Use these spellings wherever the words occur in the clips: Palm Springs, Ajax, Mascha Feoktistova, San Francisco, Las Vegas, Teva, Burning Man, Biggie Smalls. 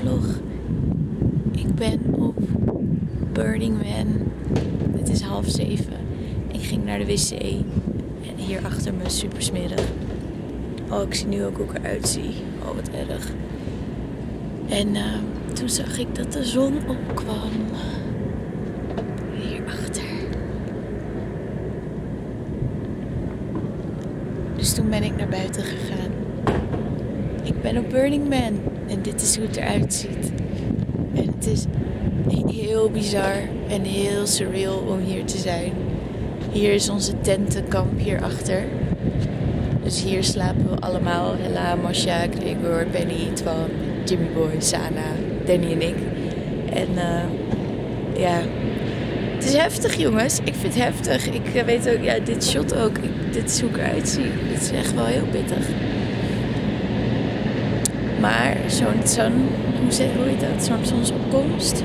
vlog. Ik ben op Burning Man. Het is 6:30. Ik ging naar de wc. En hier achter me super smerig. Oh, ik zie nu ook hoe ik eruit zie. Oh, wat erg. En toen zag ik dat de zon opkwam. Hierachter. Dus toen ben ik naar buiten gegaan. Ik ben op Burning Man. En dit is hoe het eruit ziet. En het is heel bizar en heel surreal om hier te zijn. Hier is onze tentenkamp hierachter. Dus hier slapen we allemaal. Hella, Mascha, Gregor, Benny, Twan, Jimmy Boy, Sana, Danny en ik. En ja, het is heftig jongens. Ik vind het heftig. Ik weet ook, ja, dit shot ook. Dit is hoe ik eruit zie. Het is echt wel heel pittig. Maar hoe heet dat? Zo'n zonsopkomst.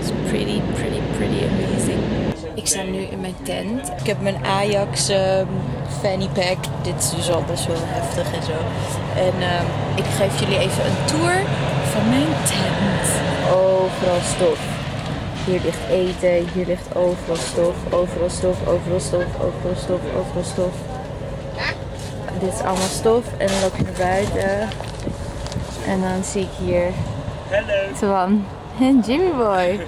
It's pretty amazing. Ik sta nu in mijn tent. Ik heb mijn Ajax fanny pack. Dit is dus al best wel heftig en zo. En ik geef jullie even een tour van mijn tent. Overal stof. Hier ligt eten. Hier ligt overal stof. Overal stof, overal stof, overal stof, overal stof. Dit is allemaal stof. En dan loop je naar buiten. En dan zie ik hier Twan en Jimmy Boy.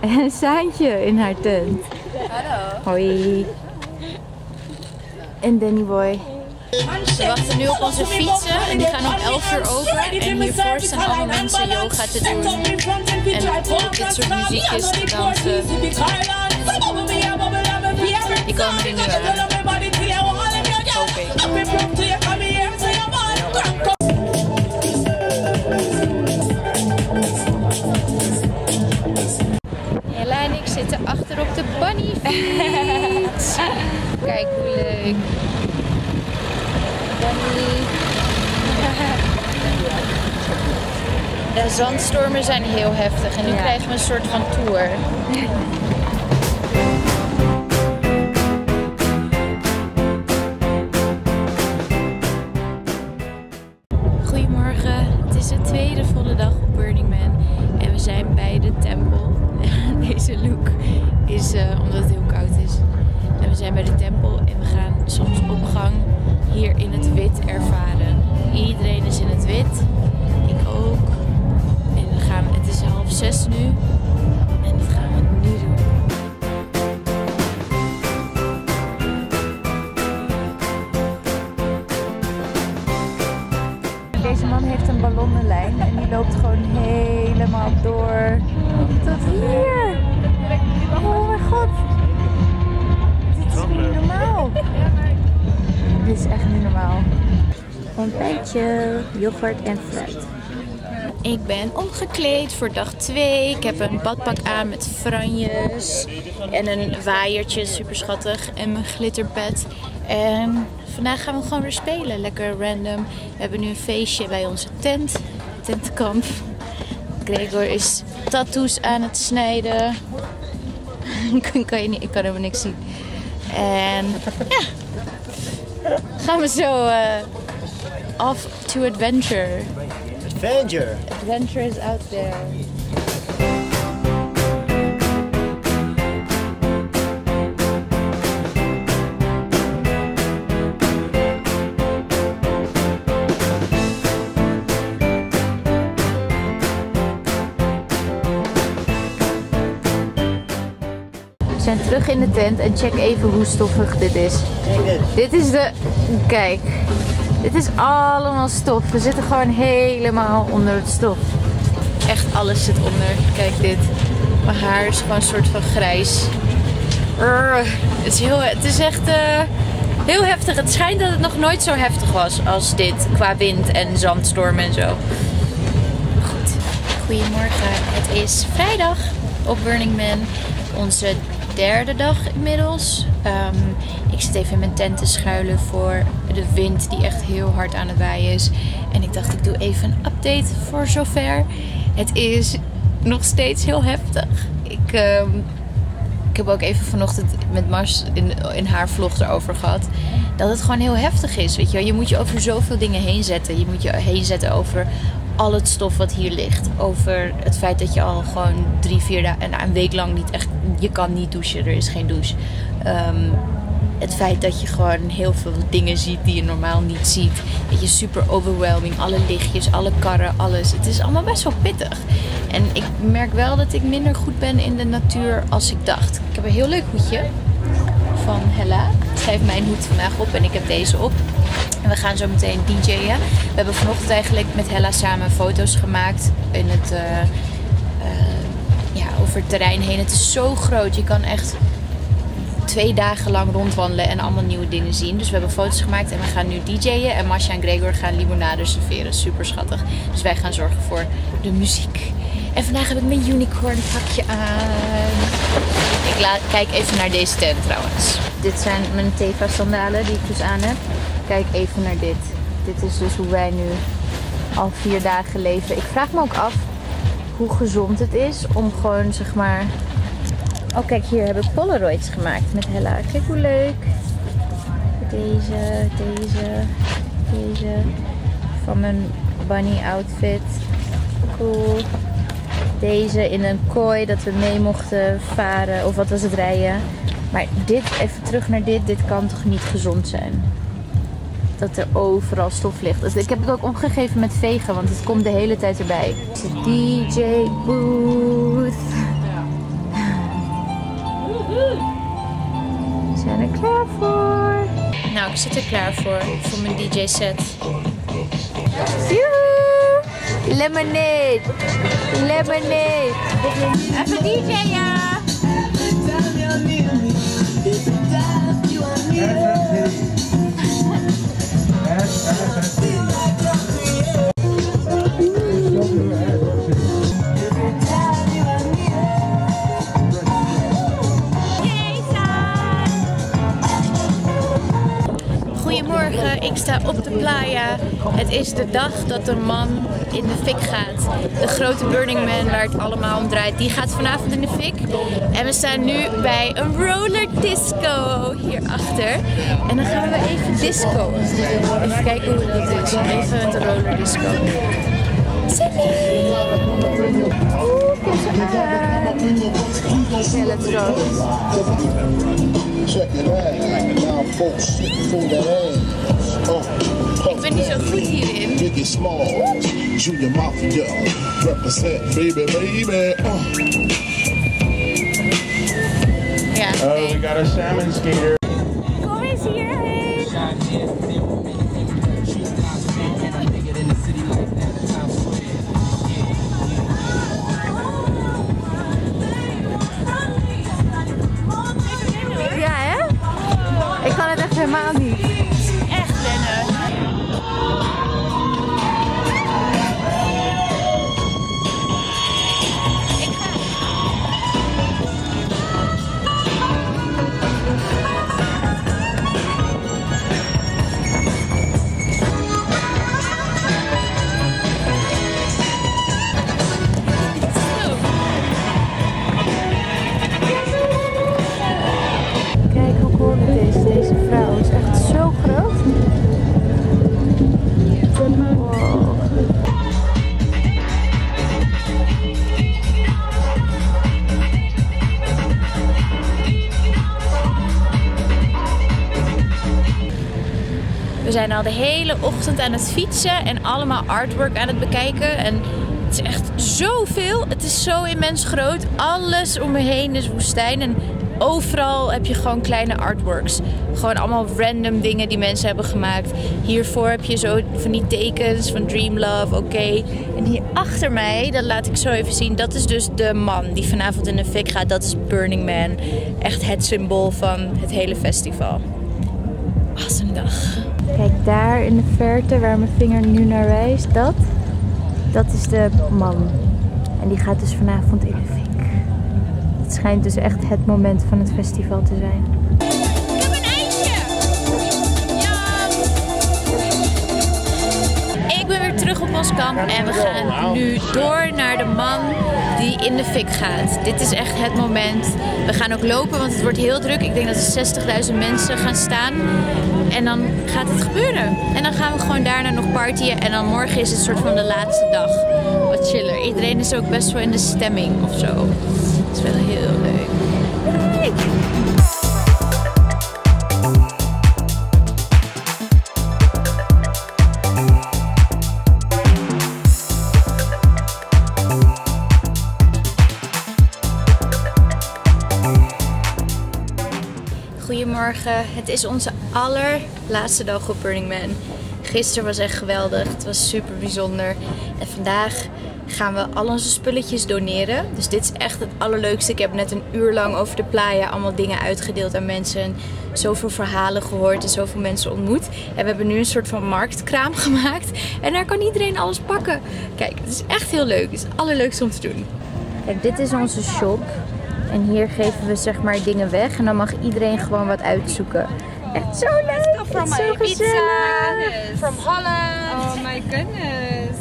En Saantje in haar tent. Hallo. Hoi. En Danny Boy. We wachten nu op onze fietsen en die gaan om 11:00 open. En hiervoor staan allemaal mensen yoga te doen. En ook dit soort muziekjes te dansen. Die komen er nu aan. Oké. Zitten achter op de bunnyfiets. Kijk hoe leuk. Bunny. De zandstormen zijn heel heftig en nu krijgen we een soort van tour. Goedemorgen, het is de tweede volle dag op Burning Man en we zijn bij de tempel. Deze look is omdat het heel koud is. En we zijn bij de tempel en we gaan zonsopgang hier in het wit ervaren. Iedereen is in het wit. Ik ook. En we gaan, het is 5:30 nu. En dat gaan we nu doen. Deze man heeft een ballonnenlijn en die loopt gewoon helemaal door tot hier. Oh mijn god, dit is niet normaal. Dit is echt niet normaal. Ontbijtje, yoghurt en fruit. Ik ben omgekleed voor dag 2. Ik heb een badpak aan met franjes en een waaiertje, super schattig, en mijn glitterbed. En vandaag gaan we gewoon weer spelen, lekker random. We hebben nu een feestje bij onze tent, tentenkamp. Gregor is tattoos aan het snijden. Ik kan helemaal niks zien. En ja, gaan we zo off to adventure. Adventure! Adventure is out there. We zijn terug in de tent en check even hoe stoffig dit is. Dit is de... Kijk. Dit is allemaal stof. We zitten gewoon helemaal onder het stof. Echt alles zit onder. Kijk dit. Mijn haar is gewoon een soort van grijs. Het is echt heel heftig. Het schijnt dat het nog nooit zo heftig was als dit. Qua wind en zandstorm en zo. Goed. Goedemorgen. Het is vrijdag op Burning Man. Onze derde dag inmiddels. Ik zit even in mijn tent te schuilen voor de wind die echt heel hard aan het waaien is. En ik dacht ik doe even een update voor zover. Het is nog steeds heel heftig. Ik heb ook even vanochtend met Mars in haar vlog erover gehad. Dat het gewoon heel heftig is. Weet je wel? Je moet je over zoveel dingen heen zetten. Je moet je heen zetten over al het stof wat hier ligt. Over het feit dat je al gewoon 3-4 dagen en een week lang niet echt... Je kan niet douchen, er is geen douche. Het feit dat je gewoon heel veel dingen ziet die je normaal niet ziet. Dat je super overwhelming, alle lichtjes, alle karren, alles. Het is allemaal best wel pittig. En ik merk wel dat ik minder goed ben in de natuur als ik dacht. Ik heb een heel leuk hoedje van Hella. Zij heeft mijn hoed vandaag op en ik heb deze op. En we gaan zo meteen DJ'en. We hebben vanochtend eigenlijk met Hella samen foto's gemaakt in het, over het terrein heen. Het is zo groot, je kan echt 2 dagen lang rondwandelen en allemaal nieuwe dingen zien. Dus we hebben foto's gemaakt en we gaan nu DJ'en. En Mascha en Gregor gaan limonade serveren. Super schattig. Dus wij gaan zorgen voor de muziek. En vandaag heb ik mijn unicorn pakje aan. Ik kijk even naar deze tent trouwens. Dit zijn mijn Teva sandalen die ik dus aan heb. Kijk even naar dit. Dit is dus hoe wij nu al 4 dagen leven. Ik vraag me ook af hoe gezond het is om gewoon zeg maar... Oh kijk, hier heb ik Polaroids gemaakt met Hella. Kijk hoe leuk. Deze. Van mijn bunny outfit. Cool. Deze in een kooi dat we mee mochten varen. Of wat was het, rijden. Maar dit, even terug naar dit. Dit kan toch niet gezond zijn? Dat er overal stof ligt. Dus ik heb het ook omgegeven met vegen. Want het komt de hele tijd erbij. DJ booth. We zijn er klaar voor. Nou, ik zit er klaar voor mijn DJ-set. Joehoe! Lemonade! Lemonade! Even DJ'en! Ja. Ik sta op de playa. Het is de dag dat een man in de fik gaat. De grote Burning Man waar het allemaal om draait, die gaat vanavond in de fik. En we staan nu bij een roller disco hierachter. En dan gaan we even disco. Even kijken hoe dat is. Even met de roller disco. Oké, let's go. Check it out. Now folks, for the ik ben niet zo goed hierin. Biggie Smalls, Junior Mafia, represent baby baby. Ja, we got a salmon skater. Kom eens hierheen. Ja, hè? Ik kan het echt helemaal niet. We zijn al de hele ochtend aan het fietsen en allemaal artwork aan het bekijken. En het is echt zoveel. Het is zo immens groot. Alles om me heen is woestijn. En overal heb je gewoon kleine artworks. Gewoon allemaal random dingen die mensen hebben gemaakt. Hiervoor heb je zo van die tekens van Dream Love, oké. En hier achter mij, dat laat ik zo even zien. Dat is dus de man die vanavond in de fik gaat. Dat is Burning Man. Echt het symbool van het hele festival. Wat een dag. Kijk, daar in de verte, waar mijn vinger nu naar wijst, dat is de man. En die gaat dus vanavond in de fik. Het schijnt dus echt het moment van het festival te zijn. Ik heb een ijsje! Ja! Ik ben weer terug tegelpas kan. En we gaan nu door naar de man die in de fik gaat. Dit is echt het moment. We gaan ook lopen, want het wordt heel druk. Ik denk dat er 60.000 mensen gaan staan. En dan gaat het gebeuren. En dan gaan we gewoon daarna nog partyen. En dan morgen is het soort van de laatste dag. Wat chiller. Iedereen is ook best wel in de stemming of zo. Het is wel heel leuk. Goedemorgen, het is onze allerlaatste dag op Burning Man. Gisteren was echt geweldig, het was super bijzonder. En vandaag gaan we al onze spulletjes doneren. Dus dit is echt het allerleukste. Ik heb net een uur lang over de playa allemaal dingen uitgedeeld aan mensen. En zoveel verhalen gehoord en zoveel mensen ontmoet. En we hebben nu een soort van marktkraam gemaakt. En daar kan iedereen alles pakken. Kijk, het is echt heel leuk. Het is het allerleukste om te doen. Kijk, dit is onze shop. En hier geven we zeg maar dingen weg en dan mag iedereen gewoon wat uitzoeken. Echt zo leuk! It's zo gezellig! From Holland! Oh my goodness!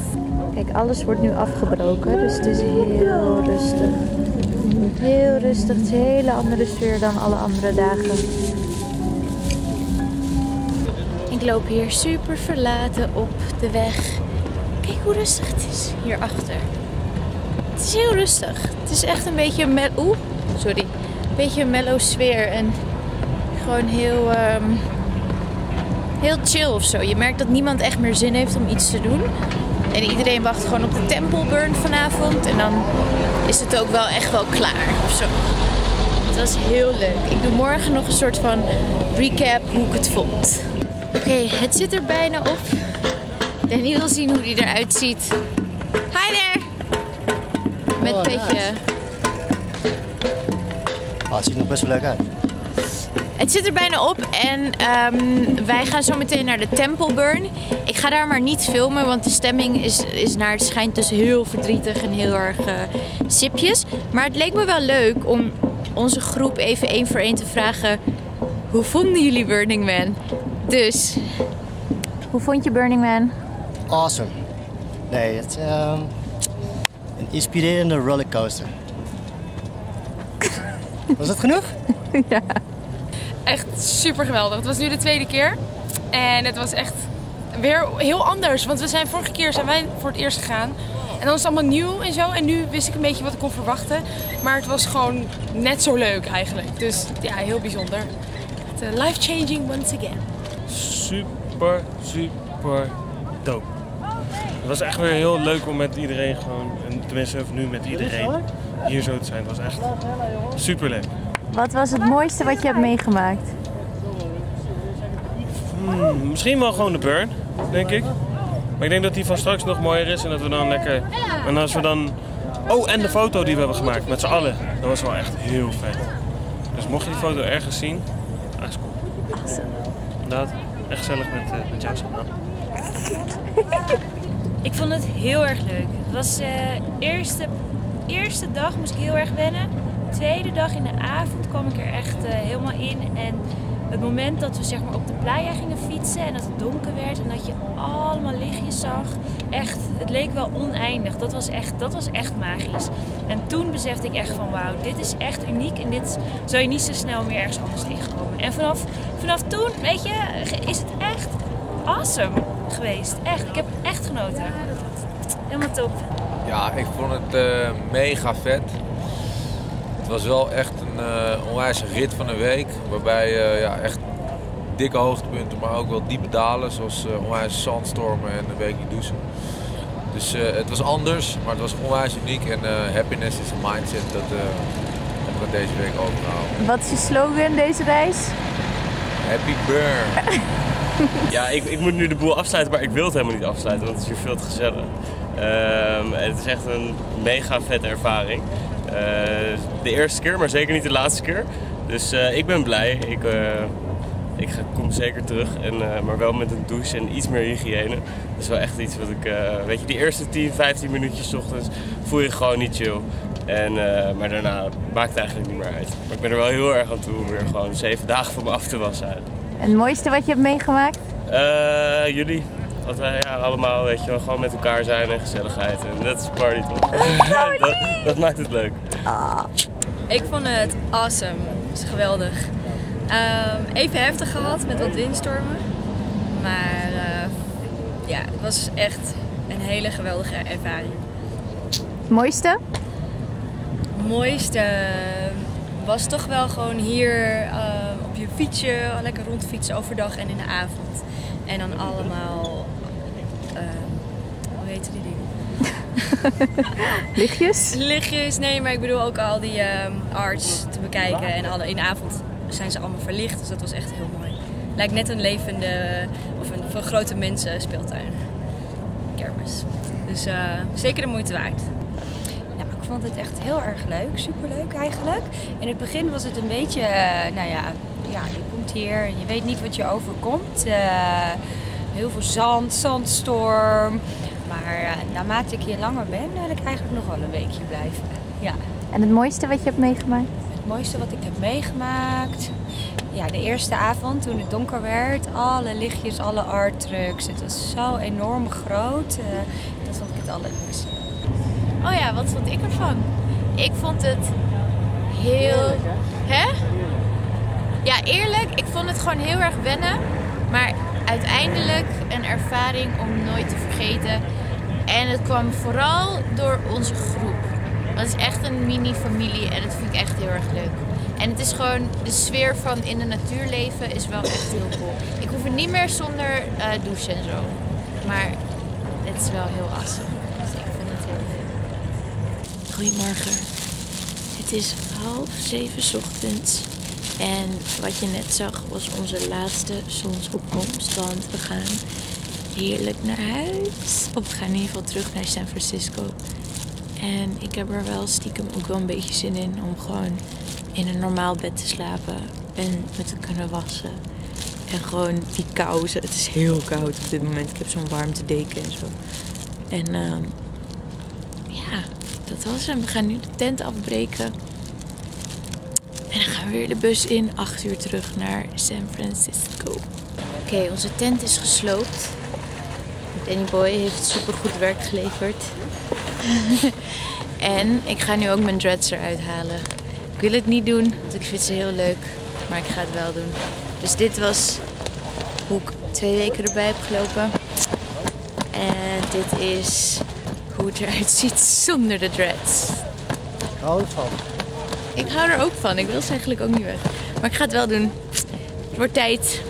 Kijk, alles wordt nu afgebroken, dus het is heel rustig. Heel rustig, het is een hele andere sfeer dan alle andere dagen. Ik loop hier super verlaten op de weg. Kijk hoe rustig het is hierachter. Het is heel rustig. Het is echt een beetje een mellow sfeer en gewoon heel, heel chill of zo. Je merkt dat niemand echt meer zin heeft om iets te doen. En iedereen wacht gewoon op de temple burn vanavond en dan is het ook wel echt wel klaar of zo. Het was heel leuk. Ik doe morgen nog een soort van recap hoe ik het vond. Oké, het zit er bijna op. Danny wil zien hoe die eruit ziet. Hi there! Met petje. Oh, het ziet er nog best wel leuk uit. Het zit er bijna op en wij gaan zo meteen naar de temple burn. Ik ga daar maar niet filmen, want de stemming is naar het schijnt dus heel verdrietig en heel erg sipjes. Maar het leek me wel leuk om onze groep even één voor één te vragen: hoe vonden jullie Burning Man? Dus, hoe vond je Burning Man? Awesome. Nee, het een inspirerende rollercoaster. Was dat genoeg? Ja. Echt super geweldig. Het was nu de tweede keer. En het was echt weer heel anders. Want we zijn vorige keer voor het eerst gegaan. En dan was het allemaal nieuw en zo. En nu wist ik een beetje wat ik kon verwachten. Maar het was gewoon net zo leuk eigenlijk. Dus ja, heel bijzonder. Life changing once again. Super, super dope. Het was echt weer heel leuk om met iedereen gewoon, tenminste nu met iedereen, hier zo te zijn. Het was echt super leuk. Wat was het mooiste wat je hebt meegemaakt? Misschien wel gewoon de burn, denk ik. Maar ik denk dat die van straks nog mooier is en dat we dan lekker... En als we dan... Oh, en de foto die we hebben gemaakt met z'n allen. Dat was wel echt heel vet. Dus mocht je die foto ergens zien, dat is cool. Awesome. Inderdaad, echt gezellig met jou samen. Ik vond het heel erg leuk. Het was de eerste dag moest ik heel erg wennen. De tweede dag in de avond kwam ik er echt helemaal in. En het moment dat we zeg maar, op de playa gingen fietsen en dat het donker werd en dat je allemaal lichtjes zag. Echt, het leek wel oneindig. Dat was echt magisch. En toen besefte ik echt van wauw, dit is echt uniek. En dit zou je niet zo snel meer ergens anders tegenkomen. En vanaf toen, weet je, is het echt awesome geweest. Echt, ik heb echt genoten. Helemaal top. Ja, ik vond het mega vet. Het was wel echt een onwijs rit van een week. Waarbij echt dikke hoogtepunten, maar ook wel diepe dalen. Zoals onwijs zandstormen en een week niet douchen. Dus het was anders, maar het was onwijs uniek. En happiness is een mindset dat hebben we deze week overgehouden. Wat is je slogan deze reis? Happy burn. Ja, ik moet nu de boel afsluiten, maar ik wil het helemaal niet afsluiten, want het is hier veel te gezellig. Het is echt een mega vette ervaring. De eerste keer, maar zeker niet de laatste keer. Dus ik ben blij. Ik kom zeker terug, maar wel met een douche en iets meer hygiëne. Dat is wel echt iets wat ik... weet je, die eerste 10, 15 minuutjes 's ochtends voel je gewoon niet chill. Maar daarna maakt het eigenlijk niet meer uit. Maar ik ben er wel heel erg aan toe om weer gewoon 7 dagen van me af te wassen. En het mooiste wat je hebt meegemaakt? Jullie. Wat wij allemaal, weet je wel, gewoon met elkaar zijn en gezelligheid. En dat is party toch? Dat maakt het leuk. Oh. Ik vond het awesome. Het is geweldig. Even heftig gehad met wat windstormen. Maar ja, het was echt een hele geweldige ervaring. Mooiste? Mooiste was toch wel gewoon hier op je fietsje, lekker rondfietsen overdag en in de avond. En dan allemaal, hoe heet die dingen? Lichtjes? Lichtjes, nee, maar ik bedoel ook al die arts te bekijken en alle, in de avond zijn ze allemaal verlicht, dus dat was echt heel mooi. Lijkt net een levende, of een voor grote mensen speeltuin, kermis. Dus zeker de moeite waard. Nou, ik vond het echt heel erg leuk, superleuk eigenlijk. In het begin was het een beetje, nou ja, je komt hier en je weet niet wat je overkomt. Heel veel zand, zandstorm. Maar naarmate ik hier langer ben, wil ik eigenlijk nog wel een weekje blijven. Ja. En het mooiste wat je hebt meegemaakt? Het mooiste wat ik heb meegemaakt? Ja, de eerste avond toen het donker werd. Alle lichtjes, alle art trucks. Het was zo enorm groot. Dat vond ik het allerleukste. Oh ja, wat vond ik ervan? Ik vond het heel... Hè? Ja, eerlijk. Ik vond het gewoon heel erg wennen. Maar uiteindelijk een ervaring om nooit te vergeten. En het kwam vooral door onze groep. Want het is echt een mini-familie en dat vind ik echt heel erg leuk. En het is gewoon, de sfeer van in de natuur leven is wel echt heel cool. Ik hoef het niet meer zonder douchen en zo. Maar het is wel heel awesome. Dus ik vind het heel leuk. Goedemorgen. Het is 6:30 ochtends. En wat je net zag was onze laatste zonsopkomst, want we gaan heerlijk naar huis. Of we gaan in ieder geval terug naar San Francisco. En ik heb er wel stiekem ook wel een beetje zin in om gewoon in een normaal bed te slapen en me te kunnen wassen. En gewoon die kou, het is heel koud op dit moment. Ik heb zo'n warmtedeken en zo. En ja, dat was hem. We gaan nu de tent afbreken. En dan gaan we weer de bus in, 8 uur terug naar San Francisco. Oké, onze tent is gesloopt. Danny Boy heeft super goed werk geleverd. En ik ga nu ook mijn dreads eruit halen. Ik wil het niet doen, want ik vind ze heel leuk. Maar ik ga het wel doen. Dus dit was hoe ik 2 weken erbij heb gelopen. En dit is hoe het eruit ziet zonder de dreads. Ik hou ervan. Ik hou er ook van. Ik wil ze eigenlijk ook niet weg. Maar ik ga het wel doen. Het wordt tijd.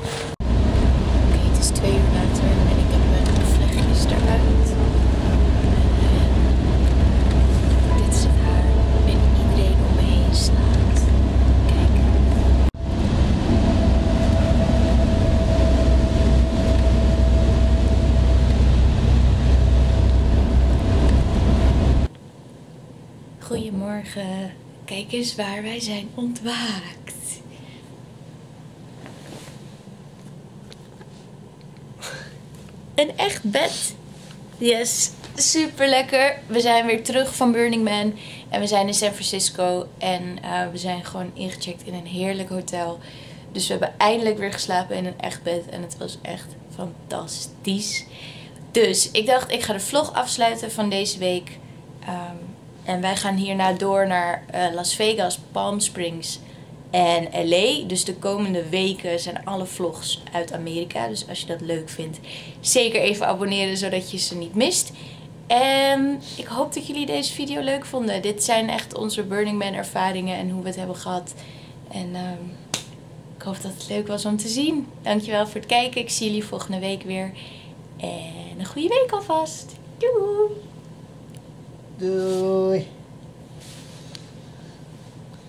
Oké, het is 2 uur later en ik heb mijn vlechtjes eruit. Dit is het haar en iedereen om me heen slaat. Kijk. Goedemorgen. Kijk eens waar wij zijn ontwaakt. Een echt bed. Yes, super lekker. We zijn weer terug van Burning Man. En we zijn in San Francisco. En we zijn gewoon ingecheckt in een heerlijk hotel. Dus we hebben eindelijk weer geslapen in een echt bed. En het was echt fantastisch. Dus ik dacht, ik ga de vlog afsluiten van deze week. En wij gaan hierna door naar Las Vegas, Palm Springs en LA. Dus de komende weken zijn alle vlogs uit Amerika. Dus als je dat leuk vindt, zeker even abonneren zodat je ze niet mist. En ik hoop dat jullie deze video leuk vonden. Dit zijn echt onze Burning Man ervaringen en hoe we het hebben gehad. En ik hoop dat het leuk was om te zien. Dankjewel voor het kijken. Ik zie jullie volgende week weer. En een goede week alvast. Doei! Doei!